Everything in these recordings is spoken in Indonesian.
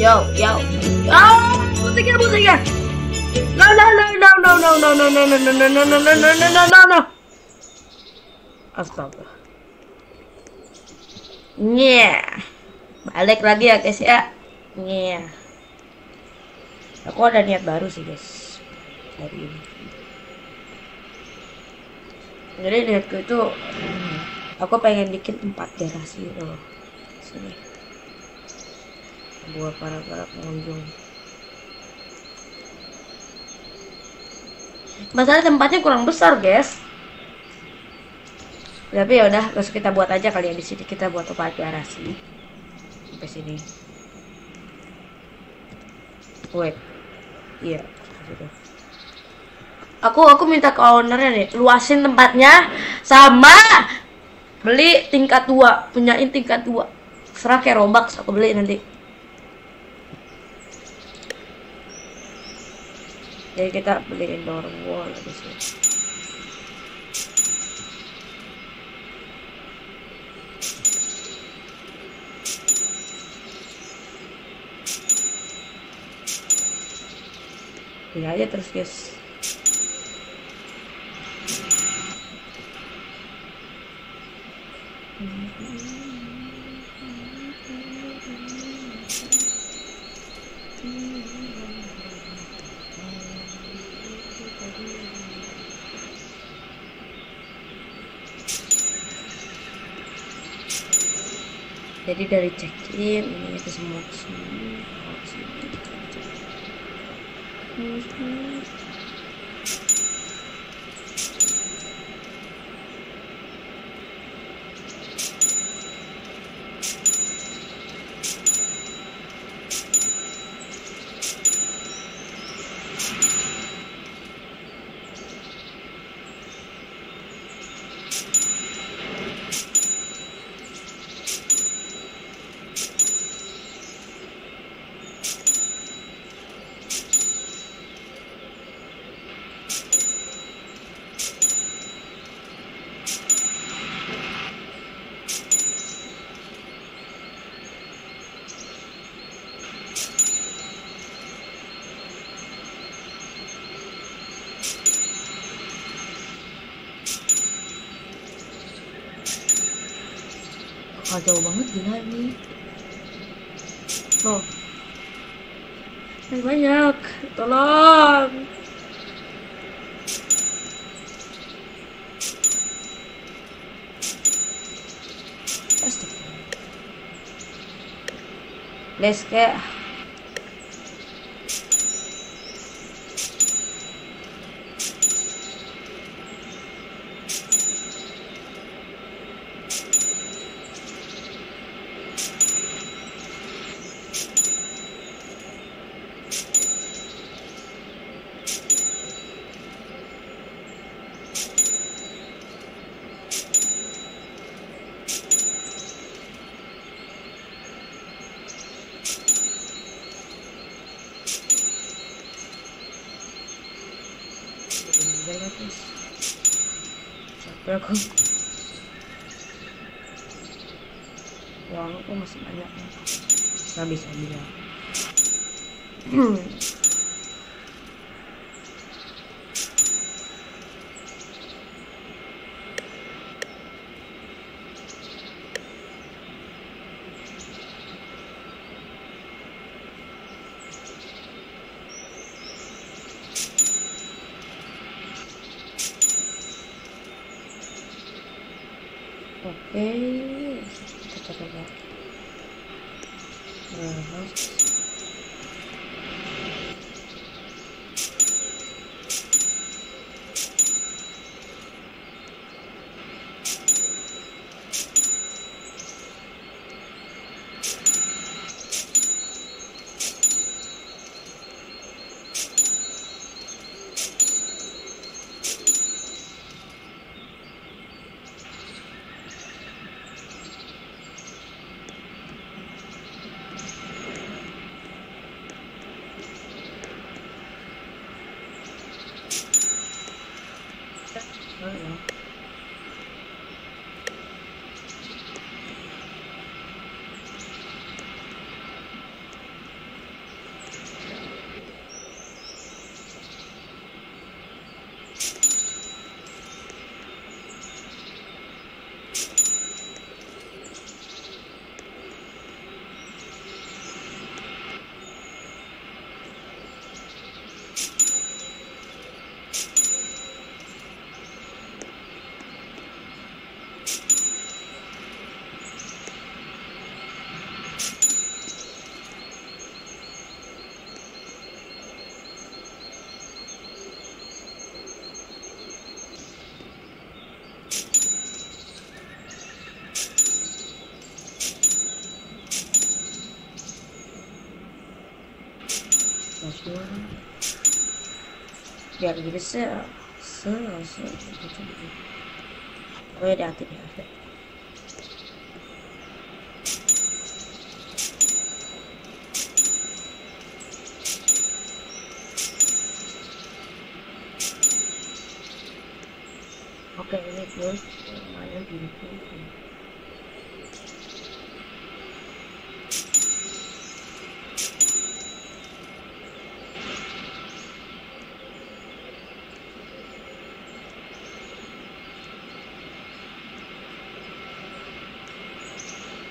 yo. Oh, buzzer. No. Az kaldı. Yeah. Balik lagi ya guys ya. Yeah. Aku ada niat baru sih guys hari ini. Jadi niatku itu aku pengen bikin tempat garasi loh sini buat para pengunjung. Masalah tempatnya kurang besar guys. Tapi ya udah, terus kita buat aja kali ya di sini, kita buat tempat garasi. Sampai sini. Wait. Iya, yeah. Aku minta ke ownernya nih, luasin tempatnya sama beli tingkat 2, punyain tingkat 2. Serah kayak Robux aku beli nanti. Jadi kita beliin door wall di sini. Ya aja terus guys. Jadi dari check-in ini itu semua jauh banget gila ini. Oh. Yang banyak. Tolong. Guys, kayak aku uang aku masih banyak nggak bisa bilang. Oke, kita coba. biar gini oh ya diatur ya. Oke, ini terus lumayan gini.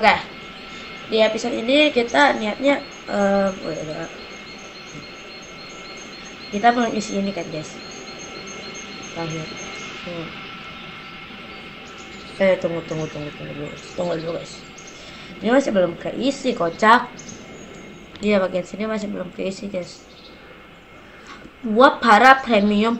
Oke, di episode ini kita niatnya kita mengisi ini kan guys. Tunggu dulu guys. Ini masih belum keisi kocak. Iya bagian sini masih belum keisi guys. Buat para premium.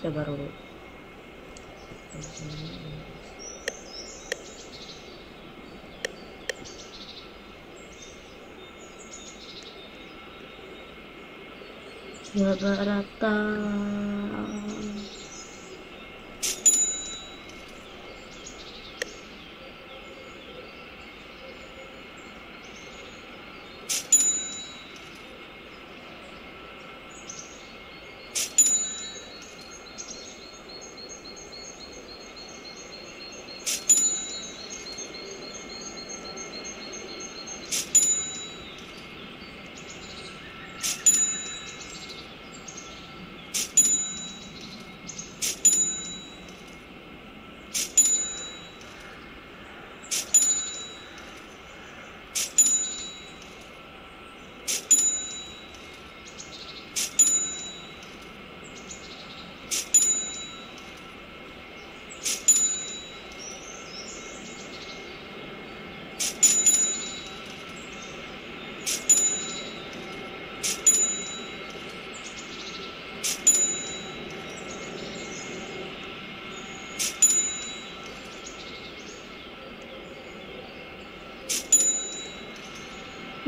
Coba dulu. Coba rata.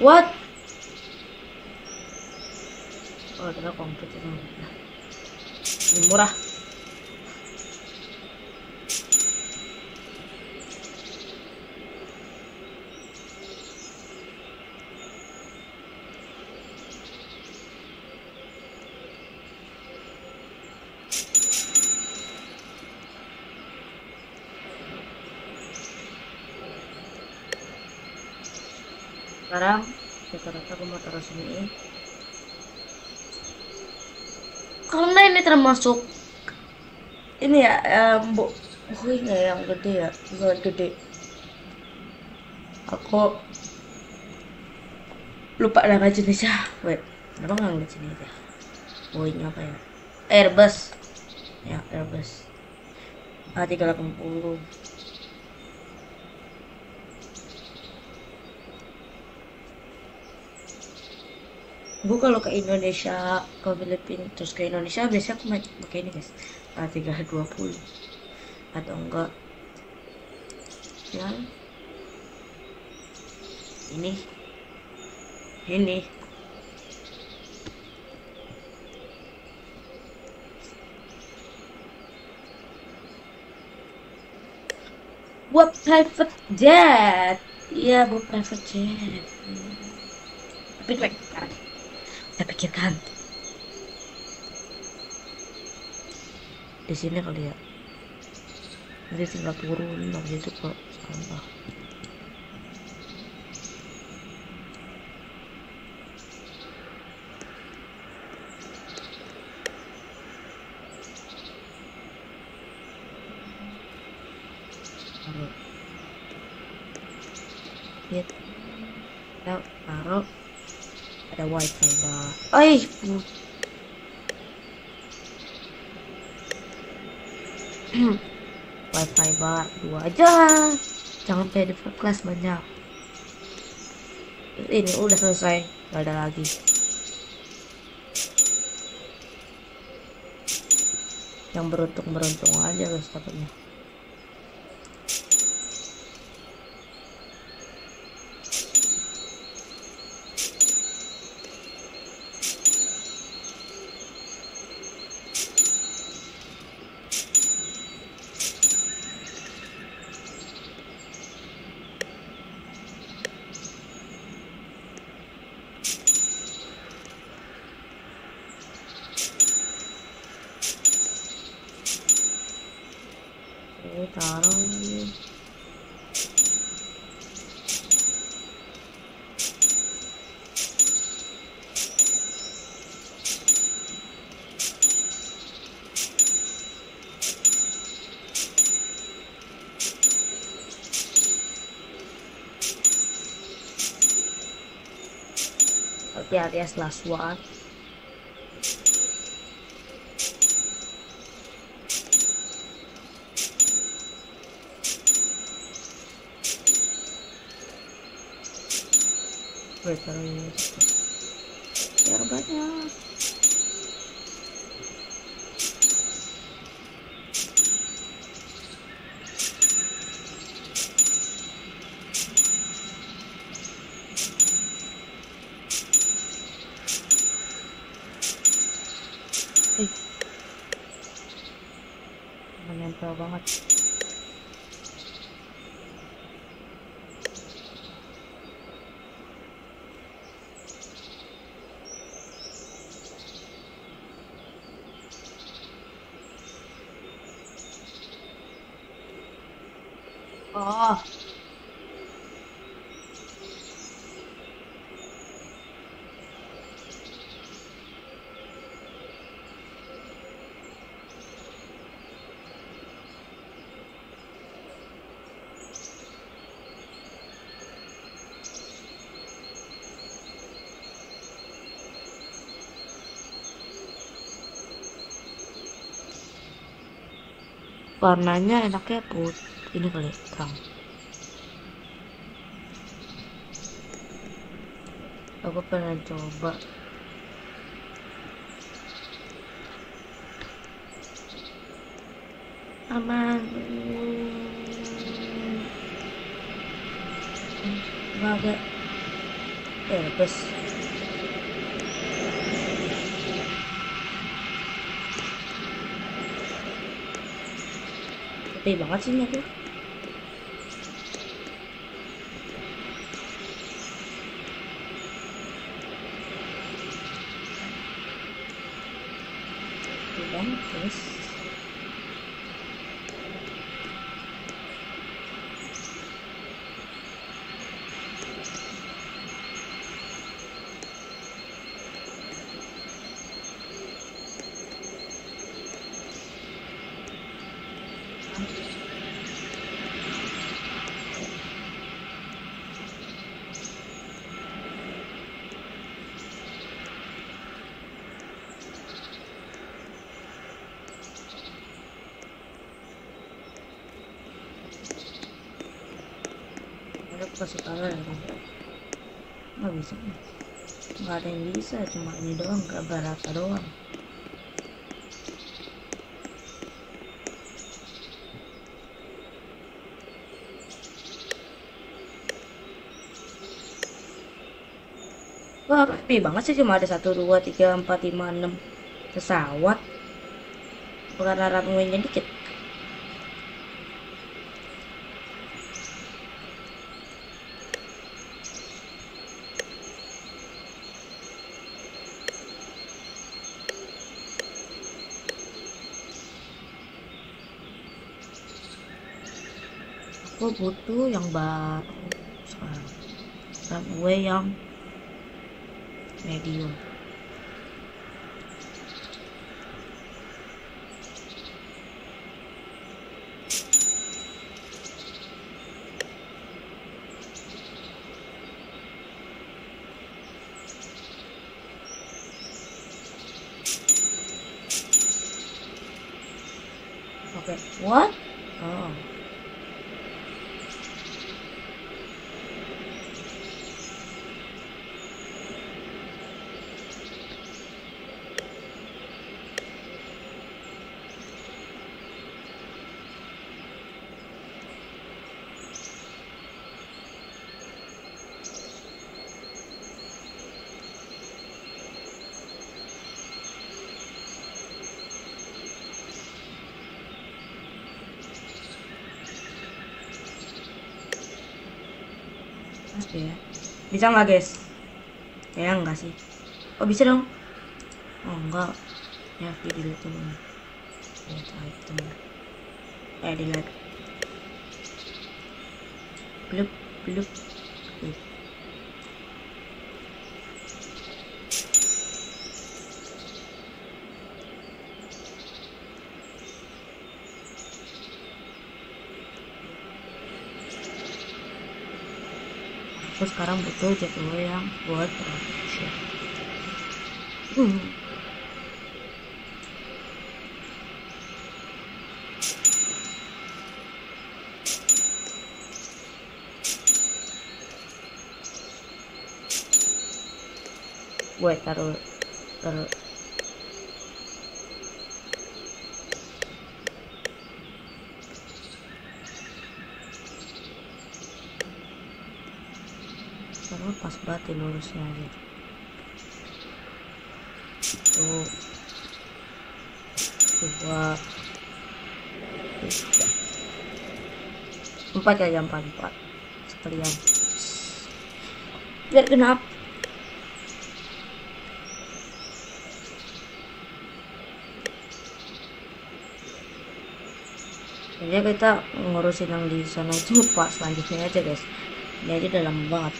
What? Oh, kita komplit sama kita. Ini murah. Sekarang rata-rata aku mau taruh sini karena ini termasuk ini ya yang gede ya, aku lupa nama jenisnya. Kenapa nggak ngeliat sini aja buinya apa ya, Airbus A380. Gue kalau ke Indonesia, ke Filipina, terus ke Indonesia biasanya aku pakai ini guys, A320 atau enggak yang ini buat private jet. Iya buat private jet, tapi cuek saya pikirkan di sini kali ya, nanti tinggal turun habis itu ke sampah. gitu. Kita taruh, ada wifi bar. Oi, wifi bar 2 aja, jangan kayak develop class banyak. Ini udah selesai, nggak ada lagi. Yang beruntung aja guys katanya. Hati-hati ya, setelah suat biar banyak. Menempel banget. Oh. Warnanya enaknya putih. Ini kali terang. Aku pengen coba. Aman. Bagai Airbus. Gede banget sih ini tuh. Kasih kalah ya kan? Nggak bisa, nggak ada yang bisa, cuma ini doang, nggak berata doang. Wah rapi banget sih, cuma ada 1, 2, 3, 4, 5, 6 pesawat, bukan runway-nya dikit. Aku butuh yang baru sekarang, runway yang medium. separate. What? Oh. Ya. Bisa nggak guys? Ya nggak sih. Oh bisa dong. Oh enggak. Ya video itu mana? Lihat item. Eh dilihat. Blub blub. Aku sekarang butuh jadwal yang buat production. Buat taruh. Pas banget lurusnya aja tuh, coba 4 aja, 4 sekalian biar genap. Jadi kita ngurusin yang di sana itu pas selanjutnya aja guys, jadi dalam banget.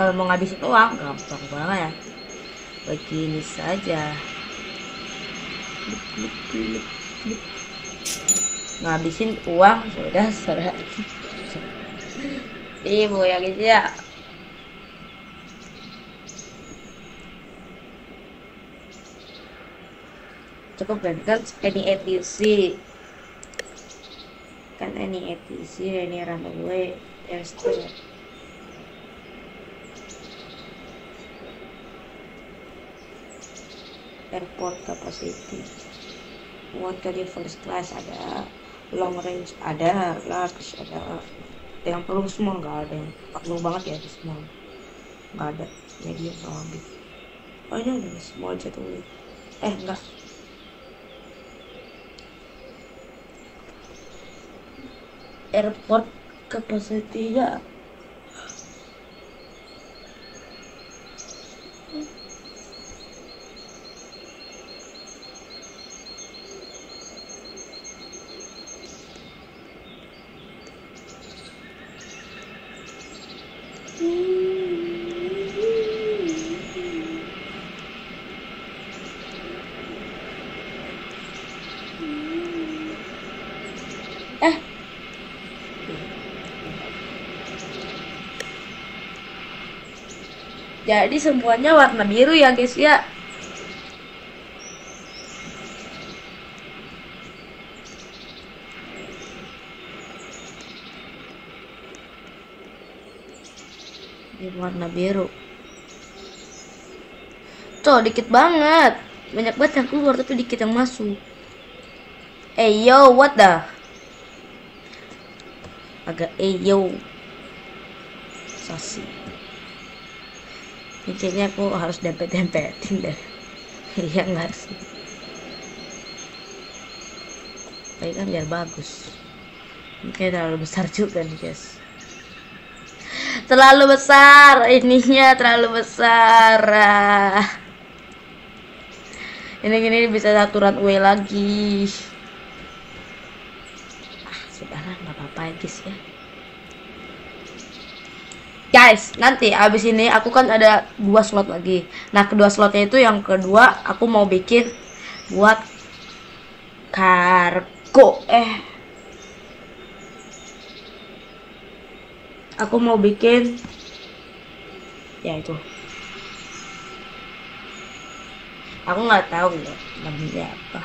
Kalau mau ngabisin uang gampang banget ya, begini saja ngabisin uang sudah serah. Ibu ya guys ya, cukup banget ini ATC. Kan ini ATC, ini runway testing. Airport capacity. Buat tadi first class ada, long range ada, large ada. Yang perlu semua nggak ada. Perlu banget ya semua. Nggak ada. Medium sama big. Oh ini udah semua aja tuh. Eh enggak. Airport capacity ya. Jadi semuanya warna biru ya guys ya. Ini warna biru. Tuh dikit banget. Banyak banget yang keluar tapi dikit yang masuk. Eh yo what the? Agak eh yo. Sasi. Intinya aku harus dempet-dempetin deh. Iya nggak sih, tapi kan biar bagus. Mungkin terlalu besar juga nih guys, terlalu besar ininya, terlalu besar. Ini gini bisa aturan way lagi. Ah sudahlah nggak apa-apa guys ya. Guys, nanti abis ini aku kan ada 2 slot lagi. Nah, kedua slotnya itu yang kedua aku mau bikin buat kargo. aku mau bikin ya itu. Aku nggak tahu ya namanya apa.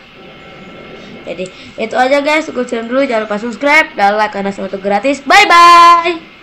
Jadi itu aja guys, cukup dulu, jangan lupa subscribe dan like karena semua itu gratis. Bye bye.